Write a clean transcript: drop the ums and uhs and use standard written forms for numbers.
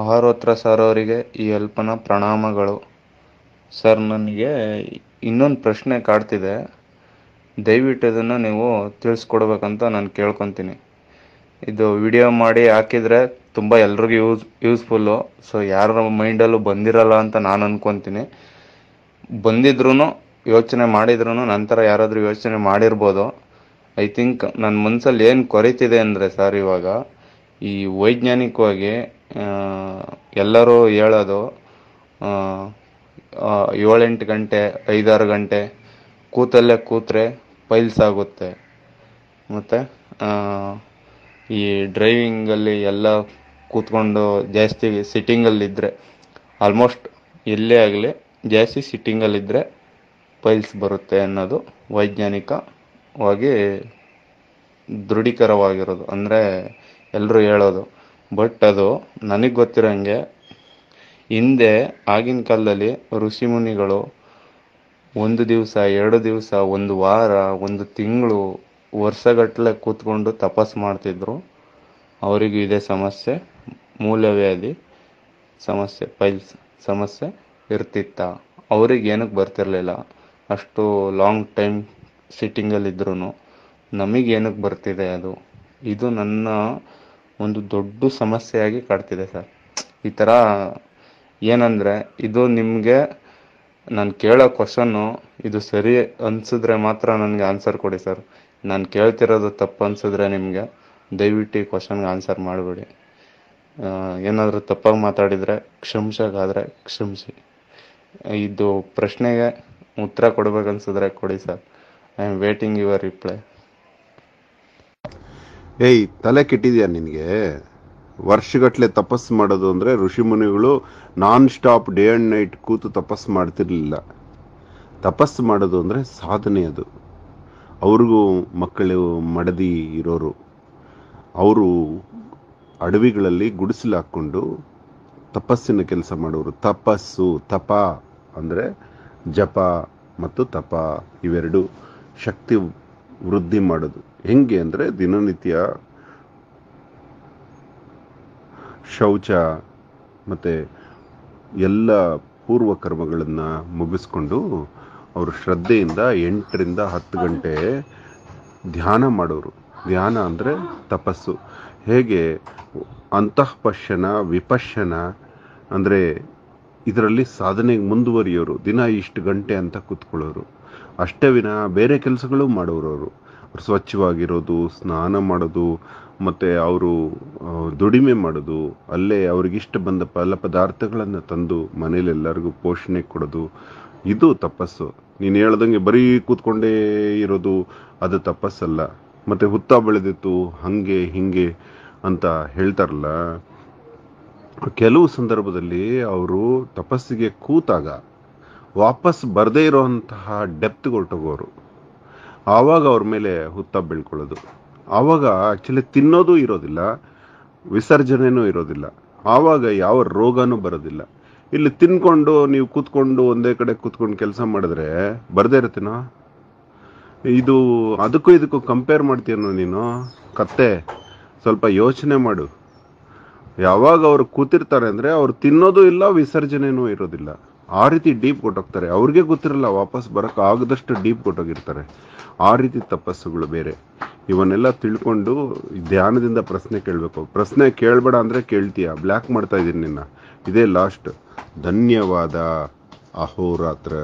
ಅಹೋರಾತ್ರ sir ಅವರಿಗೆ ಈ ಅಲ್ಪನ ಪ್ರಣಾಮಗಳು. Sir, ನನಗೆ ಇನ್ನೊಂದು ಪ್ರಶ್ನೆ ಕಾಡ್ತಿದೆ, ದಯವಿಟ್ಟು ಅದನ್ನು ನೀವು ತಿಳಿಸ್ಕೊಡ್ಬೇಕಂತ ನಾನು ಕೇಳ್ಕೊತೀನಿ. ಇದು ವಿಡಿಯೋ ಮಾಡಿ ಹಾಕಿದರೆ ತುಂಬ ಎಲ್ರಿಗೂ ಯೂಸ್ಫುಲ್ಲು. ಸೊ ಯಾರ ಮೈಂಡಲ್ಲೂ ಬಂದಿರಲ್ಲ ಅಂತ ನಾನು ಅಂದ್ಕೊತೀನಿ. ಬಂದಿದ್ರೂ ಯೋಚನೆ ಮಾಡಿದ್ರೂ ನಂತರ ಯಾರಾದರೂ ಯೋಚನೆ ಮಾಡಿರ್ಬೋದು. ಐ ಥಿಂಕ್ ನನ್ನ ಮನಸ್ಸಲ್ಲಿ ಏನು ಕೊರಿತಿದೆ ಅಂದರೆ ಸರ್, ಇವಾಗ ಈ ವೈಜ್ಞಾನಿಕವಾಗಿ ಎಲ್ಲರೂ ಹೇಳೋದು 7-8 ಗಂಟೆ 5-6 ಗಂಟೆ ಕೂತಲ್ಲೇ ಕೂತ್ರೆ ಪೈಲ್ಸ್ ಆಗುತ್ತೆ, ಮತ್ತು ಈ ಡ್ರೈವಿಂಗಲ್ಲಿ ಎಲ್ಲ ಕೂತ್ಕೊಂಡು ಜಾಸ್ತಿ ಸಿಟ್ಟಿಂಗಲ್ಲಿದ್ದರೆ, ಆಲ್ಮೋಸ್ಟ್ ಎಲ್ಲೇ ಆಗಲಿ ಜಾಸ್ತಿ ಸಿಟ್ಟಿಂಗಲ್ಲಿದ್ದರೆ ಪೈಲ್ಸ್ ಬರುತ್ತೆ ಅನ್ನೋದು ವೈಜ್ಞಾನಿಕವಾಗಿ ದೃಢೀಕರವಾಗಿರೋದು, ಅಂದರೆ ಎಲ್ಲರೂ ಹೇಳೋದು. ಬಟ್ ಅದು ನನಗೆ ಗೊತ್ತಿರೋಂಗೆ ಹಿಂದೆ ಆಗಿನ ಕಾಲದಲ್ಲಿ ಋಷಿಮುನಿಗಳು 1 ದಿವಸ 2 ದಿವಸ 1 ವಾರ 1 ತಿಂಗಳು ವರ್ಷಗಟ್ಟಲೆ ಕೂತ್ಕೊಂಡು ತಪಸ್ ಮಾಡ್ತಿದ್ರು. ಅವರಿಗೂ ಇದೇ ಸಮಸ್ಯೆ, ಮೂಲವ್ಯಾಧಿ ಸಮಸ್ಯೆ, ಪೈಲ್ಸ್ ಸಮಸ್ಯೆ ಇರ್ತಿತ್ತ. ಅವ್ರಿಗೆ ಏನಕ್ಕೆ ಬರ್ತಿರಲಿಲ್ಲ? ಅಷ್ಟು ಲಾಂಗ್ ಟೈಮ್ ಸಿಟ್ಟಿಂಗಲ್ಲಿದ್ರೂ ನಮಗೇನಕ್ಕೆ ಬರ್ತಿದೆ ಅದು? ಇದು ನನ್ನ ಒಂದು ದೊಡ್ಡ ಸಮಸ್ಯೆಯಾಗಿ ಕಾಡ್ತಿದೆ ಸರ್. ಈ ಥರ ಏನಂದರೆ, ಇದು ನಿಮಗೆ ನಾನು ಕೇಳೋ ಕ್ವಶನ್ನು, ಇದು ಸರಿ ಅನಿಸಿದ್ರೆ ಮಾತ್ರ ನನಗೆ ಆನ್ಸರ್ ಕೊಡಿ ಸರ್. ನಾನು ಕೇಳ್ತಿರೋದು ತಪ್ಪು ಅನಿಸಿದ್ರೆ ನಿಮಗೆ ದಯವಿಟ್ಟು ಈ ಕ್ವಶನ್ಗೆ ಆನ್ಸರ್ ಮಾಡಿಬಿಡಿ. ಏನಾದರೂ ತಪ್ಪಾಗಿ ಮಾತಾಡಿದರೆ ಕ್ಷಮಿಸೋಕ್ಕಾದರೆ ಕ್ಷಮಿಸಿ. ಇದು ಪ್ರಶ್ನೆಗೆ ಉತ್ತರ ಕೊಡಬೇಕನ್ಸಿದ್ರೆ ಕೊಡಿ sir. I am waiting your reply. ಏಯ್, ತಲೆ ಕೆಟ್ಟಿದ್ಯಾ ನಿನಗೆ? ವರ್ಷಗಟ್ಟಲೆ ತಪಸ್ಸು ಮಾಡೋದು ಅಂದರೆ ಋಷಿಮುನಿಗಳು non stop day and night ಕೂತು ತಪಸ್ಸು ಮಾಡ್ತಿರ್ಲಿಲ್ಲ. ತಪಸ್ಸು ಮಾಡೋದು ಅಂದರೆ ಸಾಧನೆ. ಅದು ಅವ್ರಿಗೂ ಮಕ್ಕಳು ಮಡದಿ ಇರೋರು, ಅವರು ಅಡವಿಗಳಲ್ಲಿ ಗುಡಿಸಲು ಹಾಕ್ಕೊಂಡು ತಪಸ್ಸಿನ ಕೆಲಸ ಮಾಡೋರು. ತಪಸ್ಸು, ತಪ ಅಂದರೆ ಜಪ ಮತ್ತು ತಪ, ಇವೆರಡು ಶಕ್ತಿ ವೃದ್ಧಿ ಮಾಡೋದು. ಹೆಂಗೆ ಅಂದರೆ ದಿನನಿತ್ಯ ಶೌಚ ಮತ್ತು ಎಲ್ಲ ಪೂರ್ವಕರ್ಮಗಳನ್ನು ಮುಗಿಸ್ಕೊಂಡು ಅವರು ಶ್ರದ್ಧೆಯಿಂದ 8-10 ಗಂಟೆ ಧ್ಯಾನ ಮಾಡೋರು. ಧ್ಯಾನ ಅಂದರೆ ತಪಸ್ಸು. ಹೇಗೆ ಅಂತಃಪಶ್ಯನ ವಿಪಶ್ಯನ ಅಂದರೆ ಇದರಲ್ಲಿ ಸಾಧನೆಗೆ ಮುಂದುವರಿಯೋರು. ದಿನ ಇಷ್ಟು ಗಂಟೆ ಅಂತ ಕೂತ್ಕೊಳ್ಳೋರು. ಅಷ್ಟೇ ವಿನ ಬೇರೆ ಕೆಲಸಗಳು ಮಾಡೋರು. ಅವರು ಸ್ವಚ್ಛವಾಗಿರೋದು, ಸ್ನಾನ ಮಾಡೋದು, ಮತ್ತು ಅವರು ದುಡಿಮೆ ಮಾಡೋದು, ಅಲ್ಲೇ ಅವ್ರಿಗಿಷ್ಟ ಬಂದ ಫಲ ಪದಾರ್ಥಗಳನ್ನು ತಂದು ಮನೇಲೆಲ್ಲರಿಗೂ ಪೋಷಣೆ ಕೊಡೋದು, ಇದು ತಪಸ್ಸು. ನೀನು ಹೇಳ್ದಂಗೆ ಬರೀ ಕೂತ್ಕೊಂಡೇ ಇರೋದು ಅದು ತಪಸ್ಸಲ್ಲ. ಮತ್ತು ಹುತ್ತಾ ಬೆಳೆದಿತ್ತು ಹಾಗೆ ಹೀಗೆ ಅಂತ ಹೇಳ್ತಾರಲ್ಲ, ಕೆಲವು ಸಂದರ್ಭದಲ್ಲಿ ಅವರು ತಪಸ್ಸಿಗೆ ಕೂತಾಗ ವಾಪಸ್ ಬರದೇ ಇರೋವಂತಹ ಡೆಪ್ತ್ಗೊಟ್ಟೋಗೋರು. ಆವಾಗ ಅವ್ರ ಮೇಲೆ ಹುತ್ತ ಬೆಳ್ಕೊಳ್ಳೋದು. ಆವಾಗ ಆ್ಯಕ್ಚುಲಿ ತಿನ್ನೋದು ಇರೋದಿಲ್ಲ, ವಿಸರ್ಜನೆಯೂ ಇರೋದಿಲ್ಲ. ಆವಾಗ ಯಾವ ರೋಗನೂ ಬರೋದಿಲ್ಲ. ಇಲ್ಲಿ ತಿನ್ಕೊಂಡು ನೀವು ಕೂತ್ಕೊಂಡು ಒಂದೇ ಕಡೆ ಕೂತ್ಕೊಂಡು ಕೆಲಸ ಮಾಡಿದ್ರೆ ಬರದೇ ಇರ್ತೀನೋ? ಇದು ಅದಕ್ಕೂ ಇದಕ್ಕೂ ಕಂಪೇರ್ ಮಾಡ್ತೀನೋ ನೀನು? ಕತ್ತೆ, ಸ್ವಲ್ಪ ಯೋಚನೆ ಮಾಡು. ಯಾವಾಗ ಅವರು ಕೂತಿರ್ತಾರೆ ಅಂದರೆ ಅವ್ರು ತಿನ್ನೋದು ಇಲ್ಲ, ವಿಸರ್ಜನೆಯೂ ಇರೋದಿಲ್ಲ. ಆ ರೀತಿ ಡೀಪ್ ಕೊಟ್ಟೋಗ್ತಾರೆ. ಅವ್ರಿಗೆ ಗೊತ್ತಿರಲ್ಲ ವಾಪಸ್ ಬರೋಕ್ಕೆ ಆಗದಷ್ಟು ಡೀಪ್ ಕೊಟ್ಟೋಗಿರ್ತಾರೆ. ಆ ರೀತಿ ತಪಸ್ಸುಗಳು ಬೇರೆ. ಇವನ್ನೆಲ್ಲ ತಿಳ್ಕೊಂಡು ಧ್ಯಾನದಿಂದ ಪ್ರಶ್ನೆ ಕೇಳಬೇಕು. ಪ್ರಶ್ನೆ ಕೇಳಬೇಡ ಅಂದರೆ ಕೇಳ್ತೀಯ. ಬ್ಲ್ಯಾಕ್ ಮಾಡ್ತಾ ಇದ್ದೀನಿ ನಿನ್ನ. ಇದೇ ಲಾಸ್ಟ್. ಧನ್ಯವಾದ. ಅಹೋರಾತ್ರ.